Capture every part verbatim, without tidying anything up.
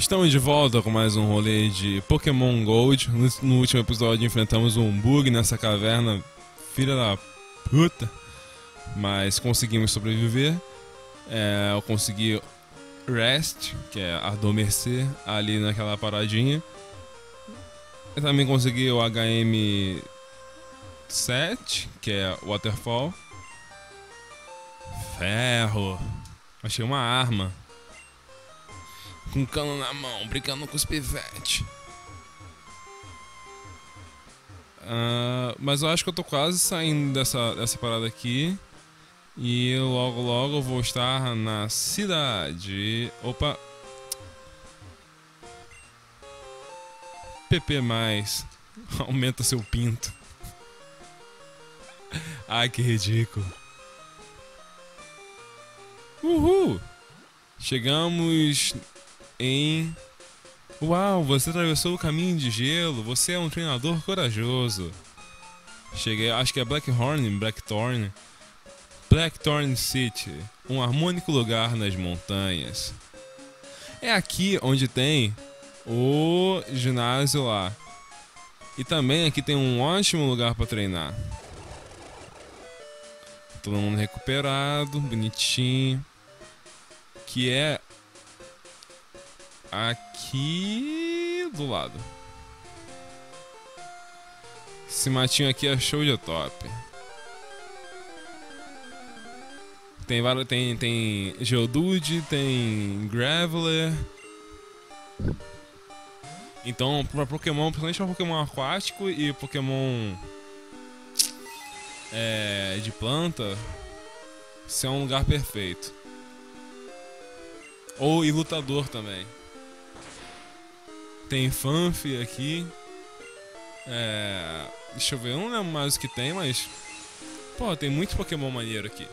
Estamos de volta com mais um rolê de Pokémon Gold. No, no último episódio enfrentamos um bug nessa caverna, filha da puta. Mas conseguimos sobreviver. É, eu consegui Rest, que é adormecer, ali naquela paradinha. Eu também consegui o H M sete, que é Waterfall. Ferro! Achei uma arma. Com cano na mão, brincando com os pivetes. Uh, mas eu acho que eu tô quase saindo dessa, dessa parada aqui. E eu logo logo eu vou estar na cidade. Opa! P P mais. Aumenta seu pinto. Ai, que ridículo. Uhul! Chegamos em... Uau, você atravessou o caminho de gelo. Você é um treinador corajoso. Cheguei, acho que é Blackthorn, Blackthorn. Blackthorn City, um harmônico lugar nas montanhas. É aqui onde tem o ginásio lá. E também aqui tem um ótimo lugar para treinar. Todo mundo recuperado, bonitinho. Que é aqui do lado. Esse matinho aqui é show de top. Tem vários, tem, tem Geodude, tem Graveler. Então, para Pokémon, principalmente para Pokémon aquático e Pokémon é, de planta, isso é um lugar perfeito. Ou e lutador também. Tem Fanf aqui. É, deixa eu ver, eu não lembro mais o que tem, mas... Pô, tem muito Pokémon maneiro aqui.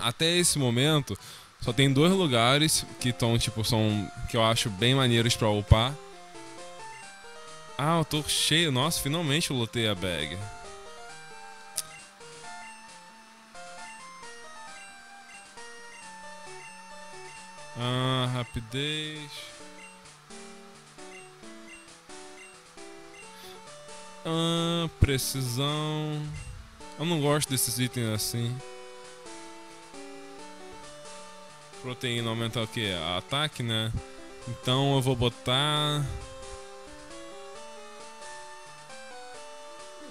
Até esse momento, só tem dois lugares que estão, tipo, são... que eu acho bem maneiros pra upar. Ah, eu tô cheio. Nossa, finalmente eu lotei a bag. Ah, rapidez. Ah, precisão. Eu não gosto desses itens assim. Proteína aumenta o que? Ataque, né? Então eu vou botar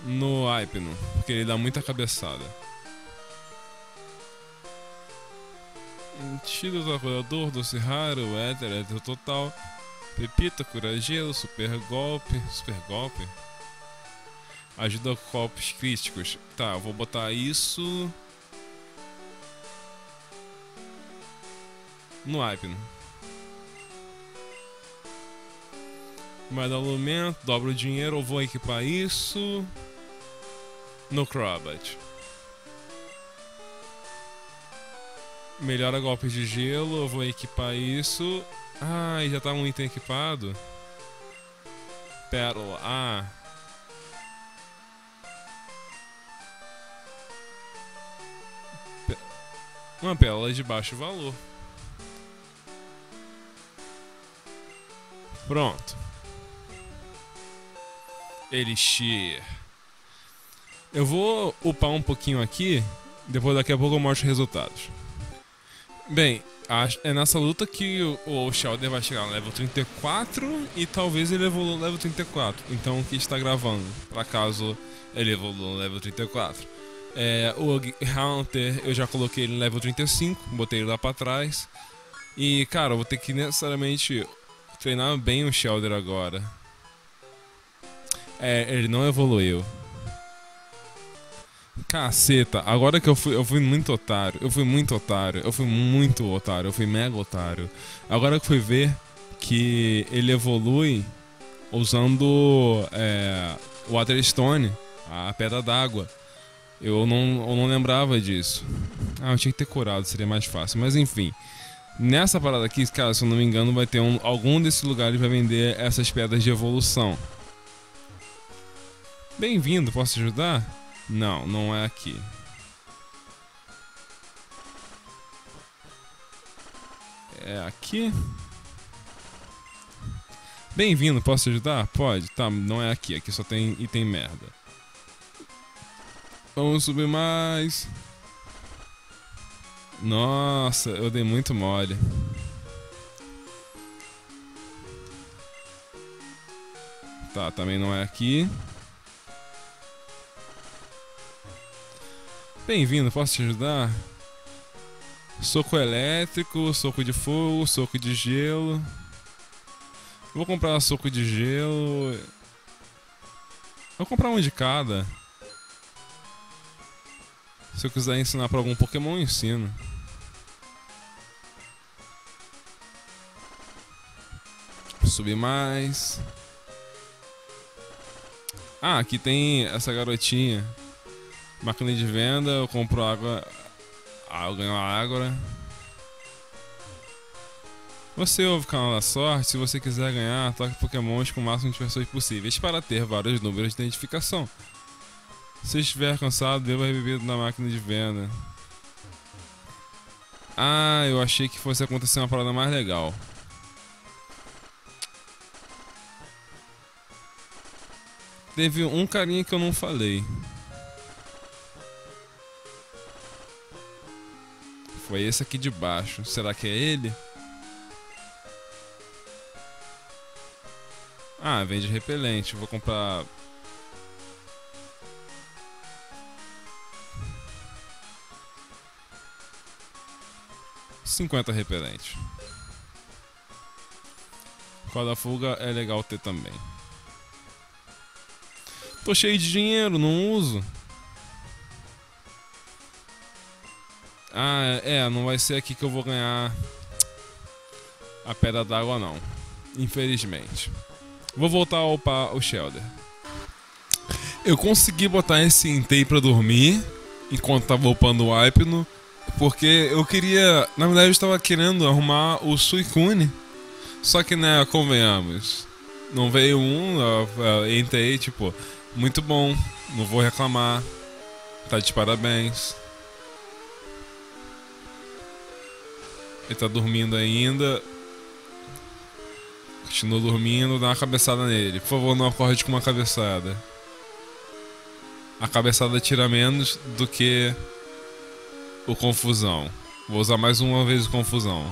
no Eipenu, porque ele dá muita cabeçada. Tiro do curador, doce raro, éter, éter total. Pepita, cura gelo, super golpe. Super golpe? Ajuda golpes críticos. Tá, eu vou botar isso no Eipenu. Vai dar aumento, dobra o dinheiro, eu vou equipar isso no Crobat. Melhora golpes de gelo, eu vou equipar isso. Ah, já tá um item equipado. Pérola, ah. Uma pérola de baixo valor. Pronto. Elixir. Eu vou upar um pouquinho aqui. Depois daqui a pouco eu mostro os resultados. Bem, é nessa luta que o Shellder vai chegar no level trinta e quatro. E talvez ele evolua no level trinta e quatro. Então o que está gravando? Para caso ele evolua no level trinta e quatro. É, o Hunter eu já coloquei ele no level trinta e cinco. Botei ele lá para trás. E cara, eu vou ter que necessariamente... treinar bem o Shellder agora. É, ele não evoluiu. Caceta, agora que eu fui, eu fui muito otário, eu fui muito otário, eu fui muito otário, eu fui mega otário. Agora que fui ver que ele evolui usando é, Water Stone, a pedra d'água. Eu não, eu não lembrava disso. Ah, eu tinha que ter curado, seria mais fácil, mas enfim. Nessa parada aqui, cara, se eu não me engano, vai ter um, algum desses lugares para vender essas pedras de evolução. Bem-vindo, posso ajudar? Não, não é aqui. É aqui. Bem-vindo, posso ajudar? Pode. Tá, não é aqui. Aqui só tem item merda. Vamos subir mais. Nossa, eu dei muito mole. Tá, também não é aqui. Bem-vindo, posso te ajudar? Soco elétrico, soco de fogo, soco de gelo. Vou comprar soco de gelo. Vou comprar um de cada. Se eu quiser ensinar pra algum Pokémon, eu ensino. Vou subir mais. Ah, aqui tem essa garotinha. Máquina de venda, eu compro água. Ah, eu ganho a água. Você ouve o canal da sorte, se você quiser ganhar, toque Pokémons com o máximo de pessoas possíveis para ter vários números de identificação. Se estiver cansado, beba a bebida na máquina de venda. Ah, eu achei que fosse acontecer uma parada mais legal. Teve um carinha que eu não falei. Foi esse aqui de baixo. Será que é ele? Ah, vende repelente. Vou comprar... cinquenta repelente. Quadra fuga é legal ter também. Tô cheio de dinheiro, não uso. Ah, é, não vai ser aqui que eu vou ganhar a pedra d'água não, infelizmente. Vou voltar a upar o Shellder. Eu consegui botar esse Entei pra dormir enquanto tava upando o Eipenu, porque eu queria, na verdade eu estava querendo arrumar o Suicune. Só que, né, convenhamos, não veio um, eu entrei, tipo, muito bom, não vou reclamar, tá de parabéns. Ele tá dormindo ainda. Continua dormindo, dá uma cabeçada nele. Por favor, não acorde com uma cabeçada. A cabeçada tira menos do que o confusão. Vou usar mais uma vez o confusão.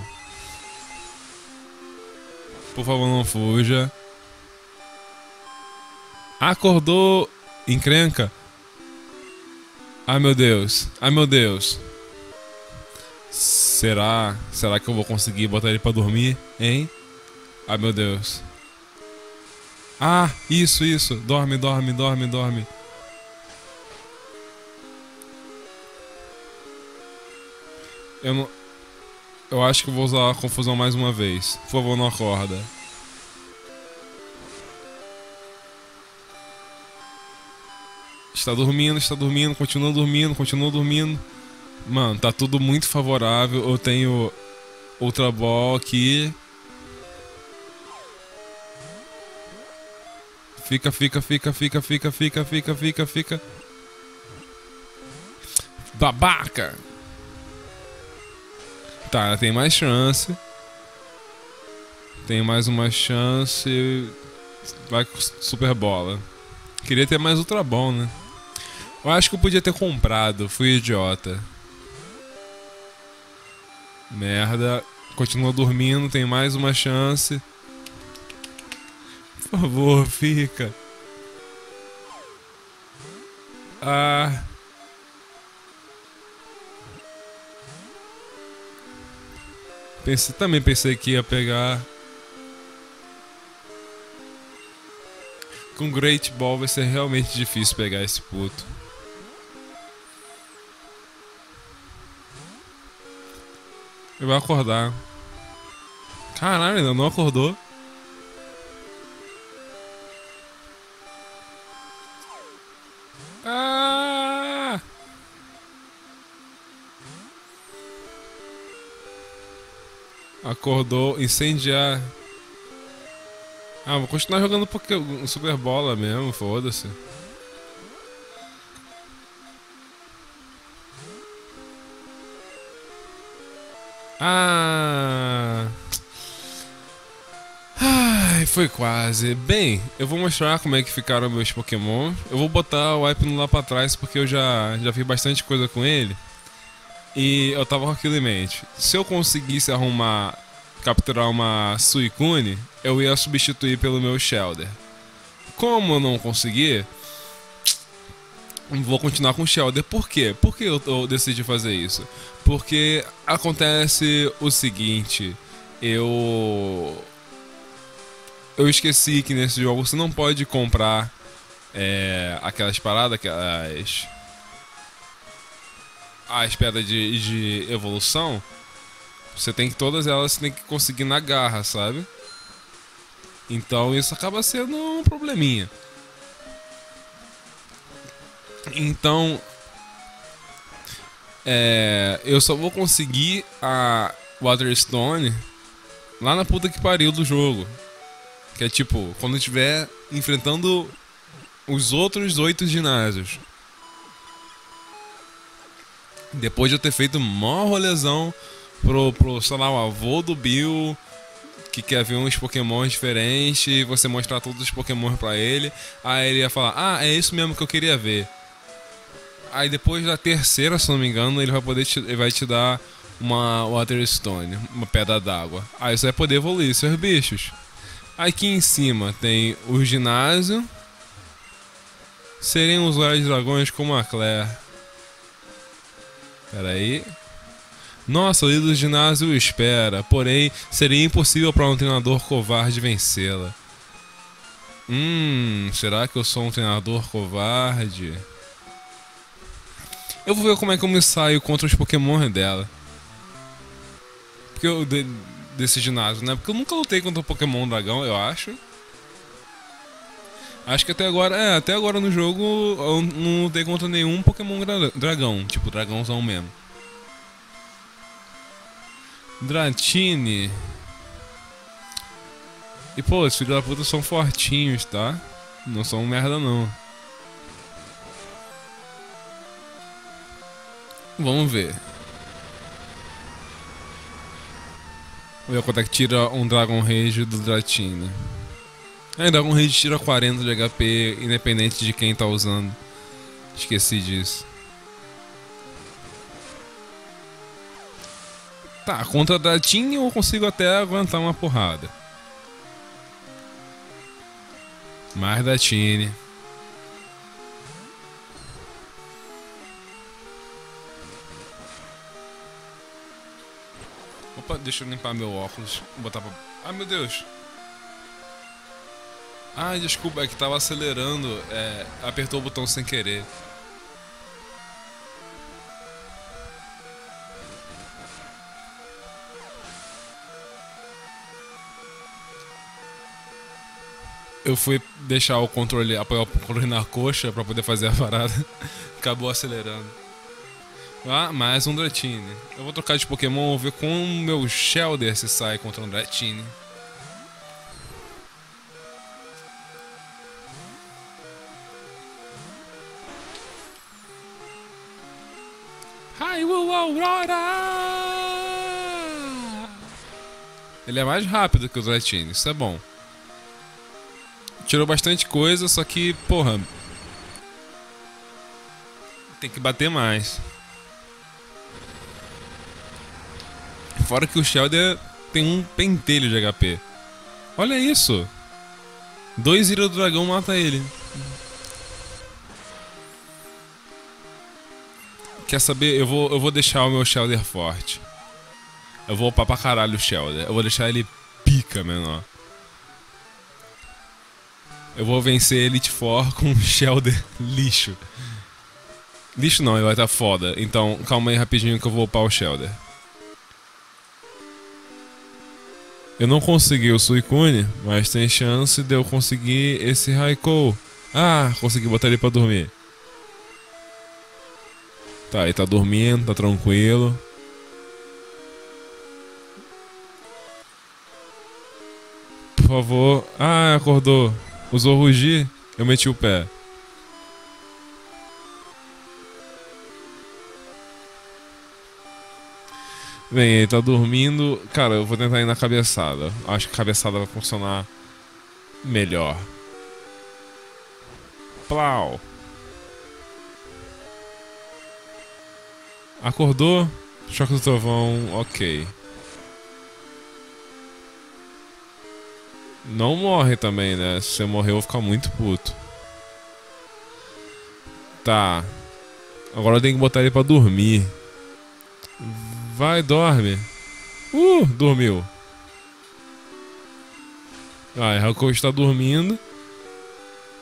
Por favor, não fuja. Acordou, encrenca. Ai meu Deus, ai meu Deus. Será? Será que eu vou conseguir botar ele pra dormir, hein? Ai meu Deus. Ah, isso, isso. Dorme, dorme, dorme, dorme. Eu não... Eu acho que eu vou usar a confusão mais uma vez. Por favor, não acorda. Está dormindo, está dormindo, continua dormindo, continua dormindo. Mano, tá tudo muito favorável. Eu tenho Ultra Ball aqui. Fica, fica, fica, fica, fica, fica, fica, fica, fica. Babaca! Tá, ela tem mais chance. Tem mais uma chance. Vai com Super Bola. Queria ter mais Ultra Ball, né? Eu acho que eu podia ter comprado. Fui idiota. Merda, continua dormindo, tem mais uma chance. Por favor, fica. Ah. Pensei, também pensei que ia pegar. Com Great Ball vai ser realmente difícil pegar esse puto. Ele vai acordar. Caralho, ainda não acordou. Ah! Acordou, incendiar. Ah, vou continuar jogando Pokémon Super Bola mesmo, foda-se. Ah... foi quase. Bem, eu vou mostrar como é que ficaram meus Pokémon. Eu vou botar o Eipenu lá pra trás porque eu já, já fiz bastante coisa com ele. E eu tava com aquilo em mente. Se eu conseguisse arrumar, capturar uma Suicune, eu ia substituir pelo meu Shellder. Como eu não consegui, vou continuar com o Shellder. Por quê? Por que eu, eu decidi fazer isso? Porque acontece o seguinte, eu... Eu esqueci que nesse jogo você não pode comprar é, aquelas paradas, aquelas... as pedras de, de evolução. Você tem que, todas elas, você tem que conseguir na garra, sabe? Então isso acaba sendo um probleminha. Então é, eu só vou conseguir a Water Stone lá na puta que pariu do jogo, que é tipo, quando eu estiver enfrentando os outros oito ginásios, depois de eu ter feito mó rolezão pro, pro, sei lá, o avô do Bill, que quer ver uns Pokémon diferentes, e você mostrar todos os Pokémon pra ele. Aí ele ia falar, ah, é isso mesmo que eu queria ver. Aí depois da terceira, se não me engano, ele vai poder te, ele vai te dar uma Water Stone, uma pedra d'água. Aí você vai poder evoluir seus bichos. Aqui em cima tem o ginásio. Seriam os olhos de dragões como a Claire. Pera aí. Nossa, o ídolo do ginásio espera, porém seria impossível para um treinador covarde vencê-la. Hum, será que eu sou um treinador covarde? Eu vou ver como é que eu me saio contra os Pokémon dela. Porque eu, de, desse ginásio, né? Porque eu nunca lutei contra o Pokémon Dragão, eu acho. Acho que até agora, é, até agora no jogo eu não dei contra nenhum Pokémon Dragão, tipo dragãozão mesmo. Dratini. E pô, os filhos da puta são fortinhos, tá? Não são merda não. Vamos ver. Vamos ver quanto é que tira um Dragon Rage do Dratini. Ah, Dragon Rage tira quarenta de H P, independente de quem tá usando. Esqueci disso. Tá, contra a Dratini eu consigo até aguentar uma porrada. Mais Dratini. Opa, deixa eu limpar meu óculos. Vou botar pra... Ai, meu Deus. Ai, desculpa, é que tava acelerando, é, apertou o botão sem querer. Eu fui deixar o controle, apoiar o controle na coxa pra poder fazer a parada. Acabou acelerando. Ah, mais um Dratini. Eu vou trocar de Pokémon, ver como o meu Shellder se sai contra um Dratini. Aurora! Ele é mais rápido que o Dratini, isso é bom. Tirou bastante coisa, só que, porra, tem que bater mais. Fora que o Shellder tem um pentelho de H P. Olha isso! Dois Ira do Dragão mata ele. Quer saber? Eu vou, eu vou deixar o meu Shellder forte. Eu vou upar pra caralho o Shellder. Eu vou deixar ele pica menor. Eu vou vencer Elite Four com um Shellder lixo. Lixo não, ele vai estar foda. Então calma aí rapidinho que eu vou upar o Shellder. Eu não consegui o Suicune, mas tem chance de eu conseguir esse Raikou. Ah, consegui botar ele pra dormir. Tá, ele tá dormindo, tá tranquilo. Por favor. Ah, acordou. Usou rugir, eu meti o pé. Bem, ele tá dormindo. Cara, eu vou tentar ir na cabeçada. Acho que a cabeçada vai funcionar melhor. Plau. Acordou. Choque do trovão, ok. Não morre também, né? Se você morrer eu vou ficar muito puto. Tá. Agora eu tenho que botar ele pra dormir. Vai, dorme. Uh, dormiu. Ah, Raikou está dormindo.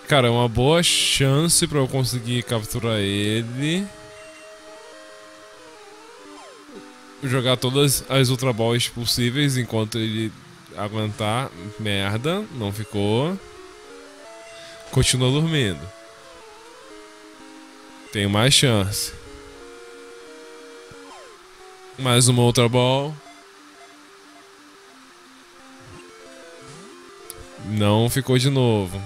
Cara, é uma boa chance pra eu conseguir capturar ele. Jogar todas as Ultra Balls possíveis enquanto ele aguentar. Merda, não ficou. Continua dormindo. Tem mais chance. Mais uma Ultra Ball. Não ficou de novo.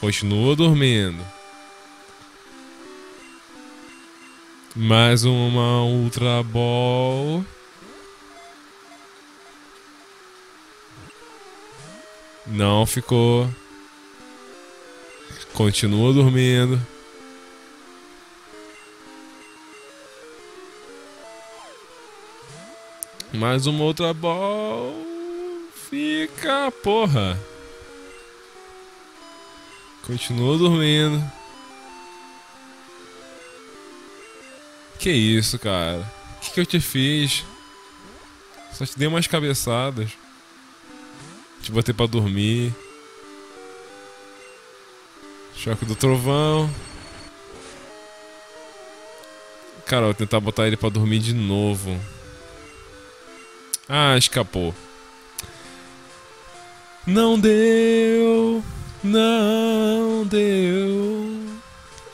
Continua dormindo. Mais uma Ultra Ball. Não ficou. Continua dormindo. Mais uma Ultra Ball. Fica, porra. Continua dormindo. Que isso, cara? O que, que eu te fiz? Só te dei umas cabeçadas. Te botei pra dormir. Choque do trovão. Cara, eu vou tentar botar ele pra dormir de novo. Ah, escapou. Não deu. Não deu.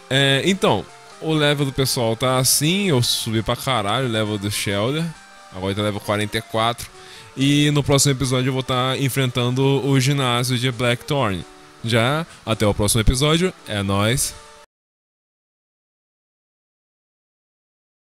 É, então, o level do pessoal tá assim. Eu subi pra caralho o level do Shellder. Agora tá level quarenta e quatro. E no próximo episódio eu vou estar enfrentando o ginásio de Blackthorn. Já, até o próximo episódio. É nóis.